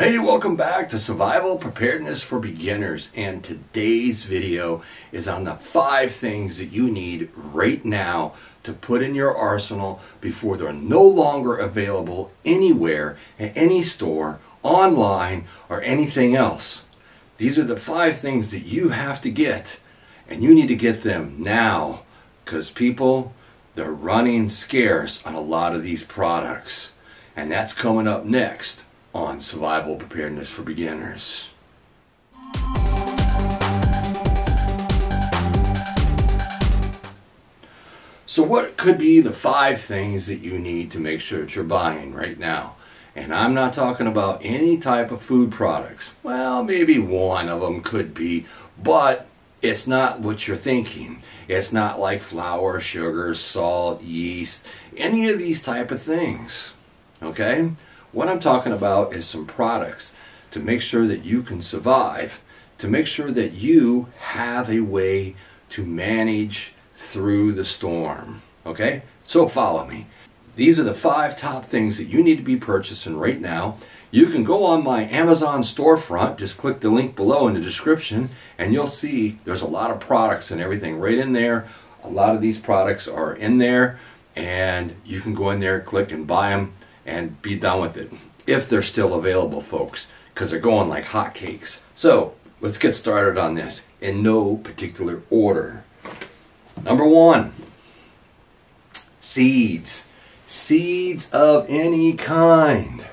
Hey, welcome back to Survival Preparedness for Beginners, and today's video is on the 5 things that you need right now to put in your arsenal before they're no longer available anywhere, at any store, online, or anything else. These are the 5 things that you have to get, and you need to get them now, because people, they're running scarce on a lot of these products, and that's coming up next on Survival Preparedness for Beginners. So what could be the 5 things that you need to make sure that you're buying right now? And I'm not talking about any type of food products. Well, maybe one of them could be, but it's not what you're thinking. It's not like flour, sugar, salt, yeast, any of these type of things, okay? What I'm talking about is some products to make sure that you can survive, to make sure that you have a way to manage through the storm, okay? So follow me. These are the 5 top things that you need to be purchasing right now. You can go on my Amazon storefront, just click the link below in the description, and you'll see there's a lot of products and everything right in there. A lot of these products are in there, and you can go in there, click and buy them, and be done with it, if they're still available, folks, because they're going like hotcakes. So let's get started on this in no particular order. Number 1, seeds. Seeds of any kind.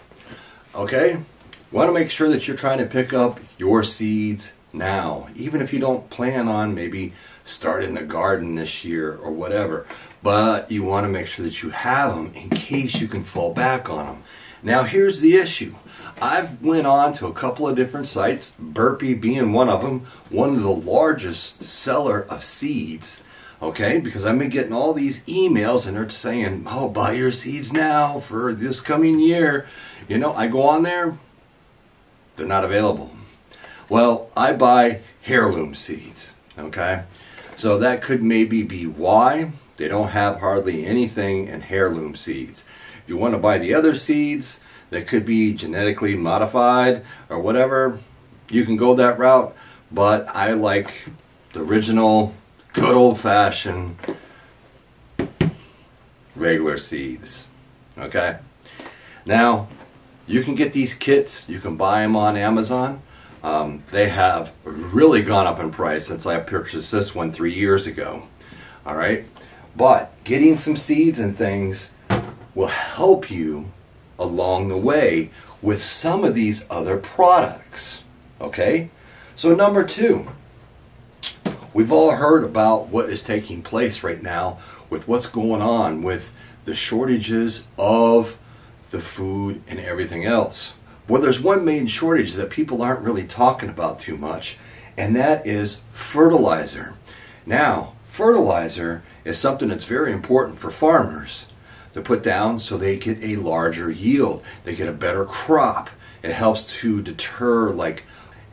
Okay, you want to make sure that you're trying to pick up your seeds now, even if you don't plan on maybe starting the garden this year or whatever, but you want to make sure that you have them in case you can fall back on them. Now here's the issue. I've went on to a couple of different sites, Burpee being one of them, one of the largest seller of seeds, okay, because I've been getting all these emails and they're saying, oh, buy your seeds now for this coming year. You know, I go on there, they're not available. Well, I buy heirloom seeds, okay? So that could maybe be why they don't have hardly anything in heirloom seeds. If you want to buy the other seeds that could be genetically modified or whatever, you can go that route, but I like the original, good old-fashioned regular seeds, okay? Now, you can get these kits, you can buy them on Amazon. They have really gone up in price since I purchased this one 3 years ago. All right, but getting some seeds and things will help you along the way with some of these other products. Okay, so number 2, we've all heard about what is taking place right now with what's going on with the shortages of the food and everything else. Well, there's one main shortage that people aren't really talking about too much, and that is fertilizer. Now, fertilizer is something that's very important for farmers to put down so they get a larger yield, they get a better crop. It helps to deter like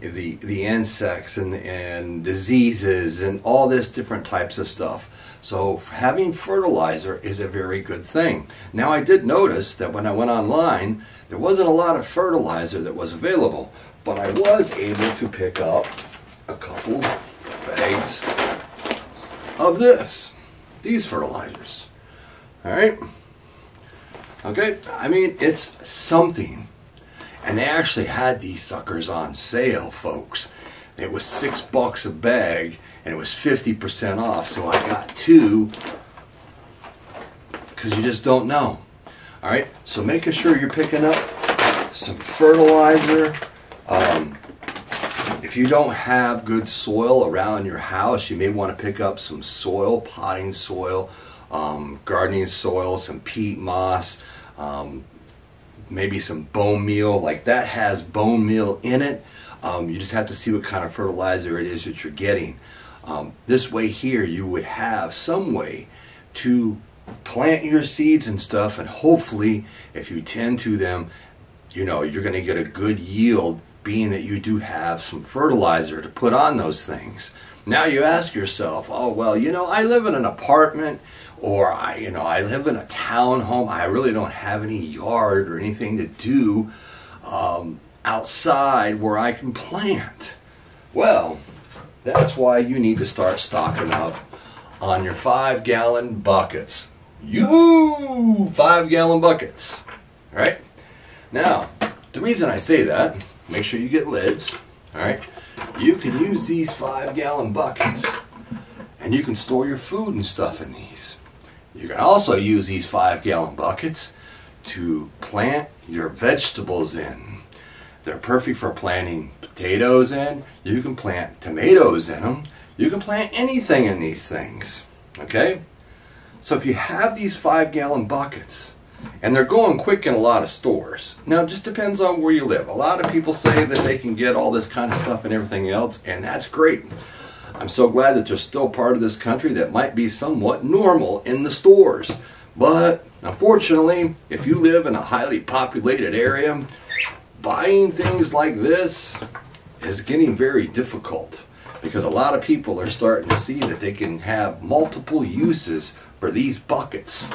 the insects and diseases and all this different types of stuff. So having fertilizer is a very good thing. Now I did notice that when I went online, there wasn't a lot of fertilizer that was available, but I was able to pick up a couple bags of these fertilizers. All right, okay, I mean, it's something. And they actually had these suckers on sale, folks. It was $6 a bag, and it was 50% off, so I got 2, because you just don't know. All right, so making sure you're picking up some fertilizer. If you don't have good soil around your house, you may want to pick up some soil, potting soil, gardening soil, some peat moss, maybe some bone meal, like that has bone meal in it. You just have to see what kind of fertilizer it is that you're getting. This way here, you would have some way to plant your seeds and stuff, and hopefully, if you tend to them, you know, you're going to get a good yield, being that you do have some fertilizer to put on those things. Now you ask yourself, oh, well, you know, I live in an apartment, or I live in a townhome. I really don't have any yard or anything to do. outside where I can plant. Well, that's why you need to start stocking up on your 5-gallon buckets. You 5-gallon buckets. All right. Now, the reason I say that, make sure you get lids. All right. You can use these 5-gallon buckets and you can store your food and stuff in these. You can also use these 5-gallon buckets to plant your vegetables in. They're perfect for planting potatoes in. You can plant tomatoes in them. You can plant anything in these things. Okay? So if you have these 5-gallon buckets, and they're going quick in a lot of stores. Now, it just depends on where you live. A lot of people say that they can get all this kind of stuff and everything else, and that's great. I'm so glad that there's still part of this country that might be somewhat normal in the stores. But, unfortunately, if you live in a highly populated area, buying things like this is getting very difficult, because a lot of people are starting to see that they can have multiple uses for these buckets.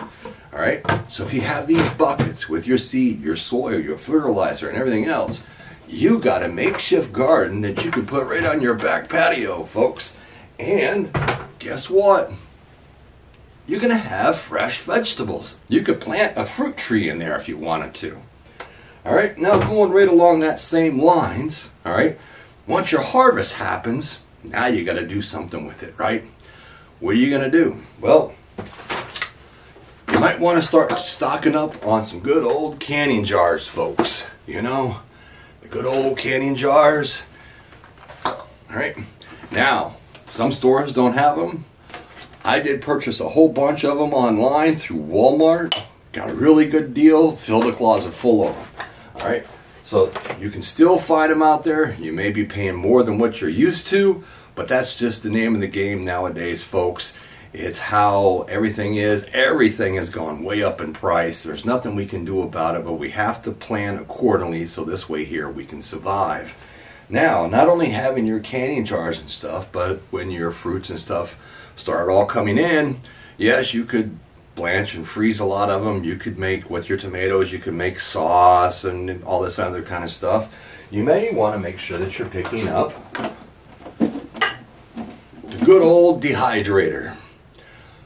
All right, so if you have these buckets with your seed, your soil, your fertilizer, and everything else, you got a makeshift garden that you can put right on your back patio, folks. And guess what? You're gonna have fresh vegetables. You could plant a fruit tree in there if you wanted to. All right, now going right along that same lines, all right, once your harvest happens, now you got to do something with it, right? What are you gonna do? Well, you might want to start stocking up on some good old canning jars, folks. You know, the good old canning jars. All right. Now, some stores don't have them. I did purchase a whole bunch of them online through Walmart. Got a really good deal. Filled a closet full of them. All right. So you can still find them out there. You may be paying more than what you're used to, but that's just the name of the game nowadays, folks. It's how everything is. Everything has gone way up in price. There's nothing we can do about it, but we have to plan accordingly so this way here we can survive. Now, not only having your canning jars and stuff, but when your fruits and stuff start all coming in, yes, you could blanch and freeze a lot of them. You could make, with your tomatoes, you could make sauce and all this other kind of stuff. You may want to make sure that you're picking up the good old dehydrator.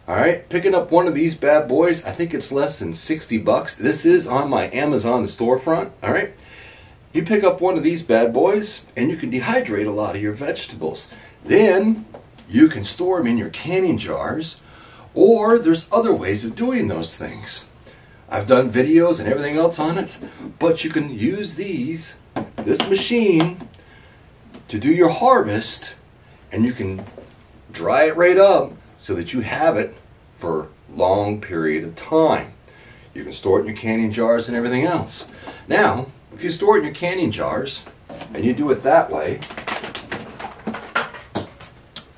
Alright, picking up one of these bad boys, I think it's less than 60 bucks. This is on my Amazon storefront, alright? You pick up one of these bad boys, and you can dehydrate a lot of your vegetables. Then, you can store them in your canning jars, or there's other ways of doing those things. I've done videos and everything else on it, but you can use these, this machine, to do your harvest, and you can dry it right up, so that you have it for a long period of time. You can store it in your canning jars and everything else. Now, if you store it in your canning jars and you do it that way,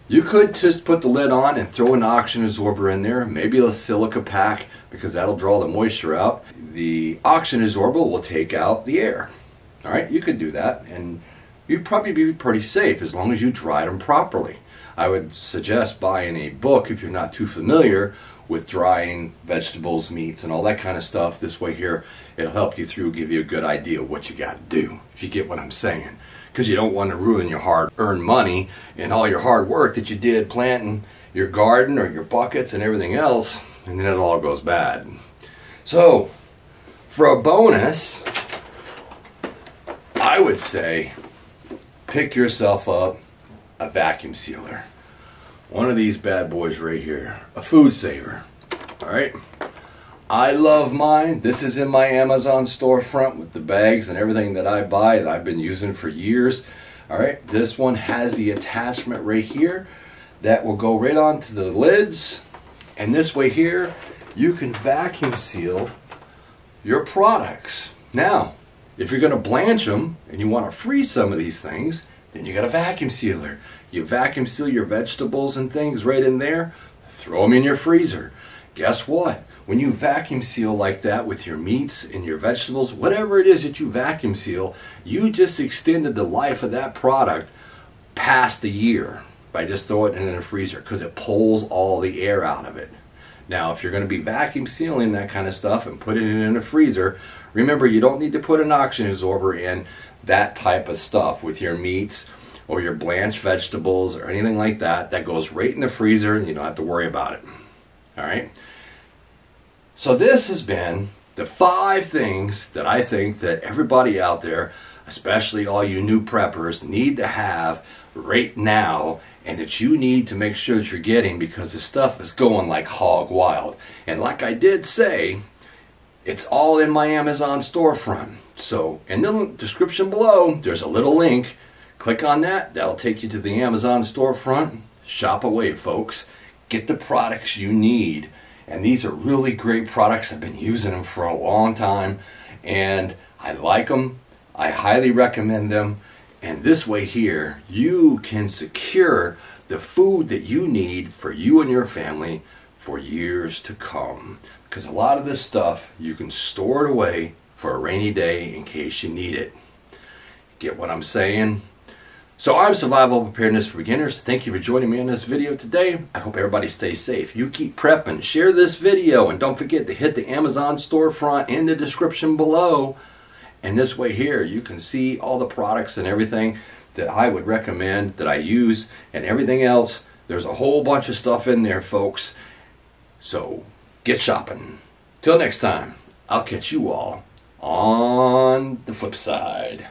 you could just put the lid on and throw an oxygen absorber in there, maybe a silica pack, because that'll draw the moisture out. The oxygen absorber will take out the air. All right, you could do that, and you'd probably be pretty safe as long as you dried them properly. I would suggest buying a book if you're not too familiar with drying vegetables, meats, and all that kind of stuff. This way here, it'll help you through, give you a good idea of what you got to do, if you get what I'm saying. Because you don't want to ruin your hard-earned money and all your hard work that you did planting your garden or your buckets and everything else, and then it all goes bad. So, for a bonus, I would say pick yourself up a vacuum sealer, one of these bad boys right here, a food saver. All right, I love mine. This is in my Amazon storefront with the bags and everything that I buy that I've been using for years. All right, this one has the attachment right here that will go right onto the lids, and this way here you can vacuum seal your products. Now, if you're going to blanch them and you want to freeze some of these things, then you got a vacuum sealer. You vacuum seal your vegetables and things right in there, throw them in your freezer. Guess what? When you vacuum seal like that with your meats and your vegetables, whatever it is that you vacuum seal, you just extended the life of that product past a year by just throwing it in a freezer, because it pulls all the air out of it. Now, if you're going to be vacuum sealing that kind of stuff and putting it in a freezer, Remember, you don't need to put an oxygen absorber in that type of stuff with your meats or your blanched vegetables or anything like that. That goes right in the freezer and you don't have to worry about it. All right? So this has been the 5 things that I think that everybody out there, especially all you new preppers, need to have right now, and that you need to make sure that you're getting, because this stuff is going like hog wild. And like I did say, it's all in my Amazon storefront. So in the description below, there's a little link. Click on that. That'll take you to the Amazon storefront. Shop away, folks. Get the products you need. And these are really great products. I've been using them for a long time, and I like them. I highly recommend them. And this way here, you can secure the food that you need for you and your family for years to come. Because a lot of this stuff, you can store it away for a rainy day in case you need it. Get what I'm saying? So I'm Survival Preparedness for Beginners. Thank you for joining me on this video today. I hope everybody stays safe. You keep prepping. Share this video. And don't forget to hit the Amazon storefront in the description below. And this way here, you can see all the products and everything that I would recommend, that I use, and everything else. There's a whole bunch of stuff in there, folks. So get shopping. Till next time, I'll catch you all on the flip side.